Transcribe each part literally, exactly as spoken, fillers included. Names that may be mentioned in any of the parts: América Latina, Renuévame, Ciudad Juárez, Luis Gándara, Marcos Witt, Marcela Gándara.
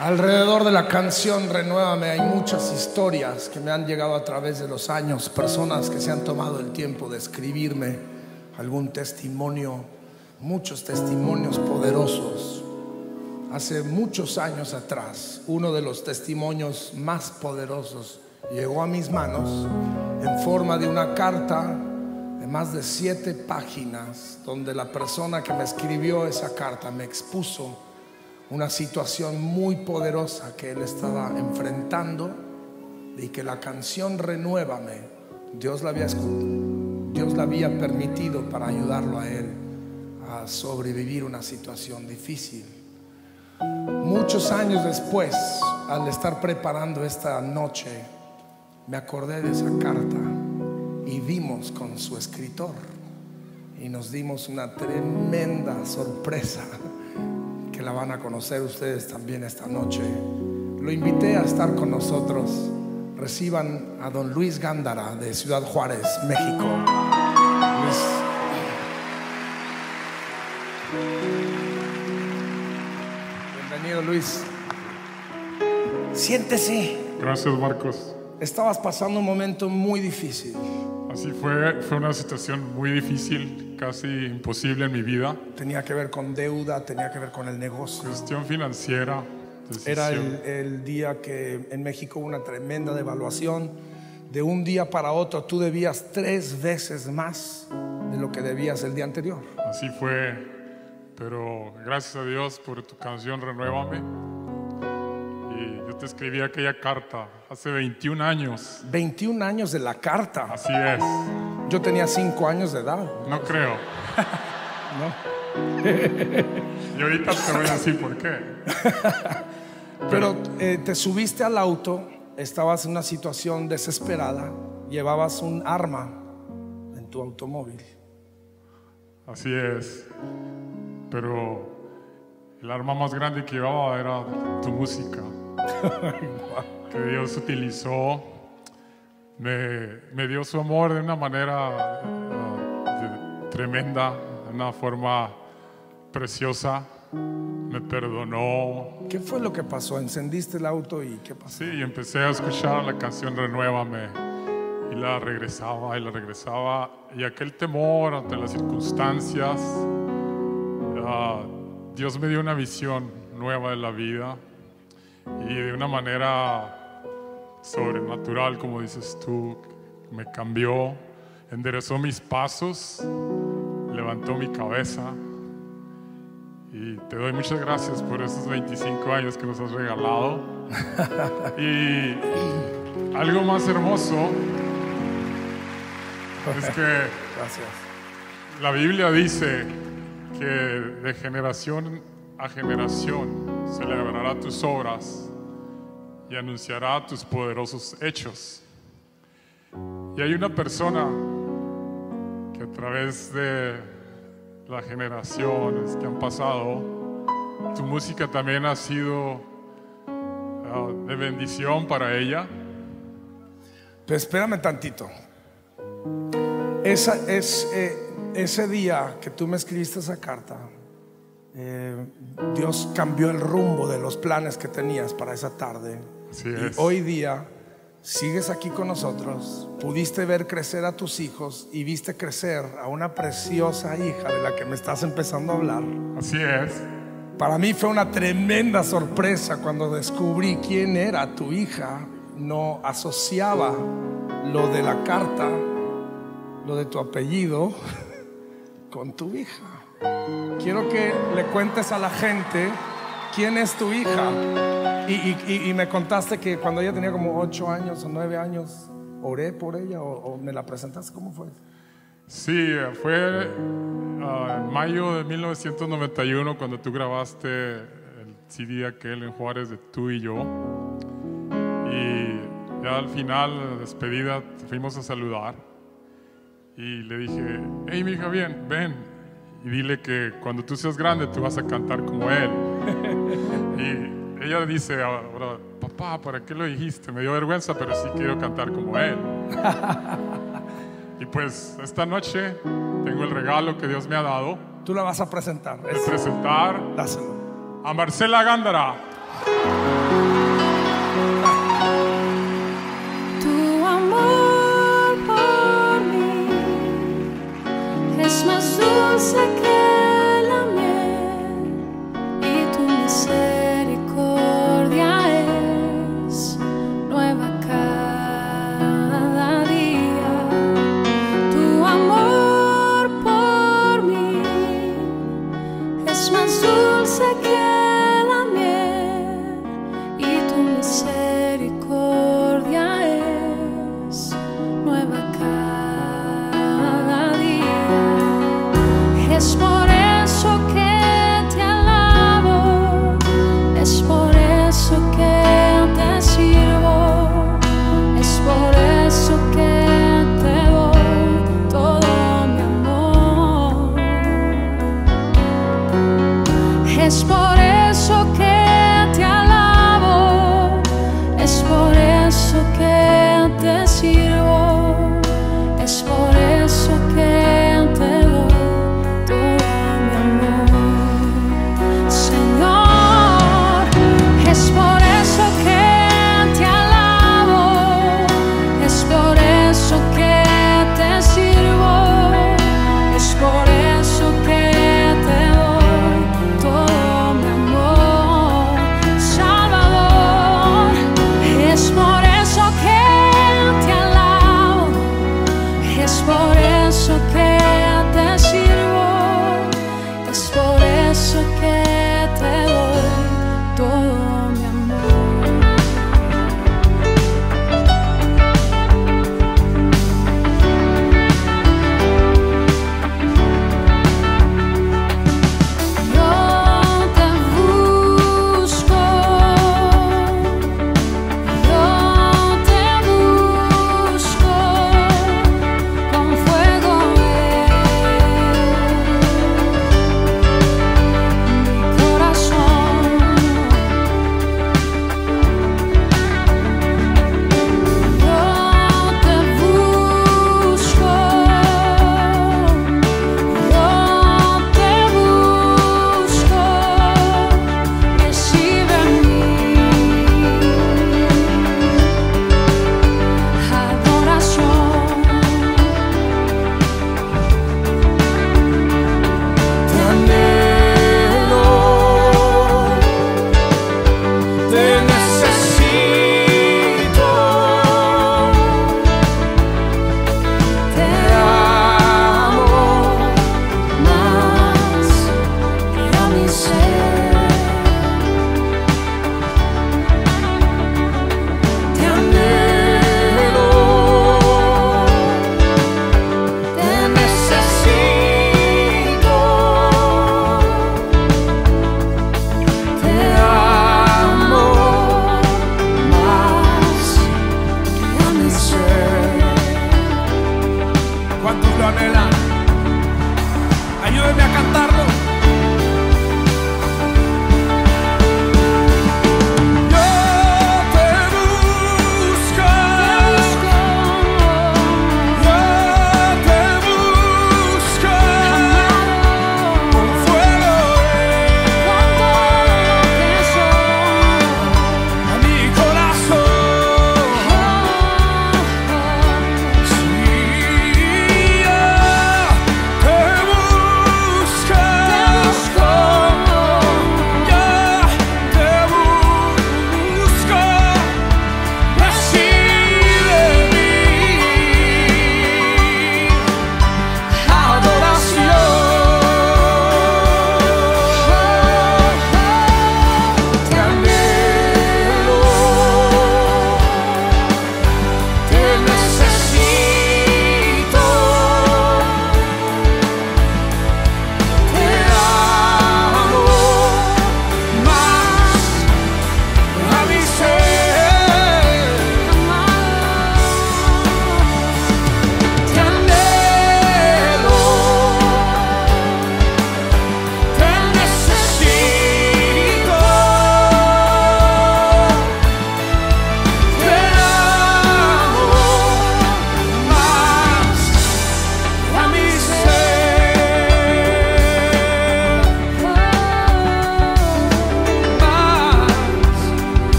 Alrededor de la canción Renuévame hay muchas historias que me han llegado a través de los años, personas que se han tomado el tiempo de escribirme algún testimonio, muchos testimonios poderosos. Hace muchos años atrás, uno de los testimonios más poderosos llegó a mis manos en forma de una carta de más de siete páginas, donde la persona que me escribió esa carta me expuso una situación muy poderosa que él estaba enfrentando, y que la canción Renuévame, Dios la había, Dios la había permitido para ayudarlo a él a sobrevivir una situación difícil. Muchos años después, al estar preparando esta noche, me acordé de esa carta y dimos con su escritor y nos dimos una tremenda sorpresa que la van a conocer ustedes también esta noche. Lo invité a estar con nosotros. Reciban a don Luis Gándara de Ciudad Juárez, México. Luis. Bienvenido, Luis. Siéntese. Gracias, Marcos. Estabas pasando un momento muy difícil. Así fue, fue una situación muy difícil, casi imposible en mi vida. Tenía que ver con deuda, tenía que ver con el negocio. Cuestión financiera. Decisión. Era el, el día que en México hubo una tremenda devaluación. De un día para otro tú debías tres veces más de lo que debías el día anterior. Así fue, pero gracias a Dios por tu canción Renuévame. Yo te escribí aquella carta hace veintiún años. veintiún años de la carta. Así es. Yo tenía cinco años de edad. No creo. No. Y ahorita te voy a decir por qué. Pero, Pero eh, te subiste al auto, estabas en una situación desesperada, llevabas un arma en tu automóvil. Así es. Pero el arma más grande que llevaba era tu música. Que Dios utilizó, me, me dio su amor de una manera uh, de, tremenda, de una forma preciosa. Me perdonó. ¿Qué fue lo que pasó? ¿Encendiste el auto y qué pasó? Sí, empecé a escuchar la canción Renuévame y la regresaba y la regresaba, y aquel temor ante las circunstancias. uh, Dios me dio una visión nueva de la vida, y de una manera sobrenatural, como dices tú, me cambió, enderezó mis pasos, levantó mi cabeza. Y te doy muchas gracias por esos veinticinco años que nos has regalado. Y algo más hermoso es que gracias. La Biblia dice que de generación a generación celebrará tus obras y anunciará tus poderosos hechos. Y hay una persona que a través de las generaciones que han pasado, tu música también ha sido uh, de bendición para ella. Pero espérame tantito. Esa, es, eh, ese día que tú me escribiste esa carta, Eh, Dios cambió el rumbo de los planes que tenías para esa tarde. Así es. Y hoy día sigues aquí con nosotros. Pudiste ver crecer a tus hijos y viste crecer a una preciosa hija de la que me estás empezando a hablar. Así es. Para mí fue una tremenda sorpresa cuando descubrí quién era tu hija. No asociaba lo de la carta, lo de tu apellido, con tu hija. Quiero que le cuentes a la gente quién es tu hija. Y, y, y me contaste que cuando ella tenía como ocho años o nueve años, oré por ella o, o me la presentaste. ¿Cómo fue? Sí, fue uh, en mayo de mil novecientos noventa y uno cuando tú grabaste el C D aquel en Juárez de Tú y Yo. Y ya al final, despedida, fuimos a saludar y le dije: hey, mi hija, bien, ven y dile que cuando tú seas grande tú vas a cantar como él. Y ella dice ahora: papá, ¿para qué lo dijiste? Me dio vergüenza, pero sí quiero cantar como él. Y pues esta noche tengo el regalo que Dios me ha dado. Tú la vas a presentar. Es presentar. Dáselo. A Marcela Gándara. es más dulce que la miel, y tu misericordia es nueva cada día. Tu amor por mí es más dulce que la miel, y tu misericordia es nueva cada día. Es por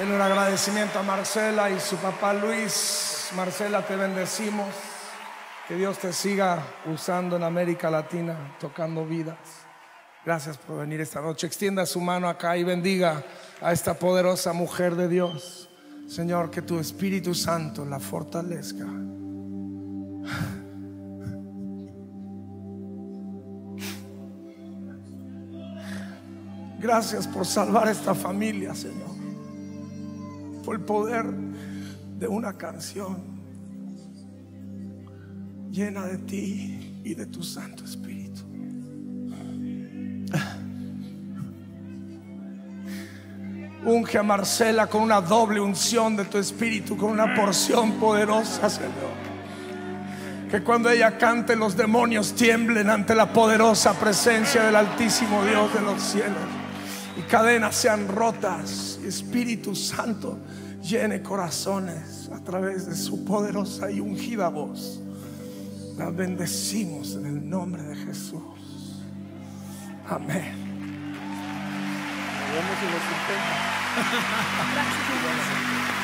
En un agradecimiento a Marcela y su papá Luis. Marcela, te bendecimos. Que Dios te siga usando en América Latina, tocando vidas. Gracias por venir esta noche. Extienda su mano acá y bendiga a esta poderosa mujer de Dios. Señor, que tu Espíritu Santo la fortalezca. Gracias por salvar esta familia, Señor. Por el poder de una canción llena de ti y de tu Santo Espíritu. Unge a Marcela con una doble unción de tu Espíritu, con una porción poderosa, Señor. Que cuando ella cante, los demonios tiemblen ante la poderosa presencia del Altísimo Dios de los cielos. Y cadenas sean rotas. Espíritu Santo llene corazones a través de su poderosa y ungida voz. La bendecimos en el nombre de Jesús. Amén.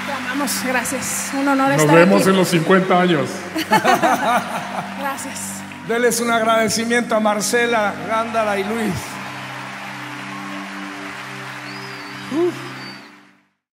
Te amamos, gracias. Un honor estar aquí. Nos vemos en los cincuenta años. Gracias. Denles un agradecimiento a Marcela, Gándara y Luis. Uf.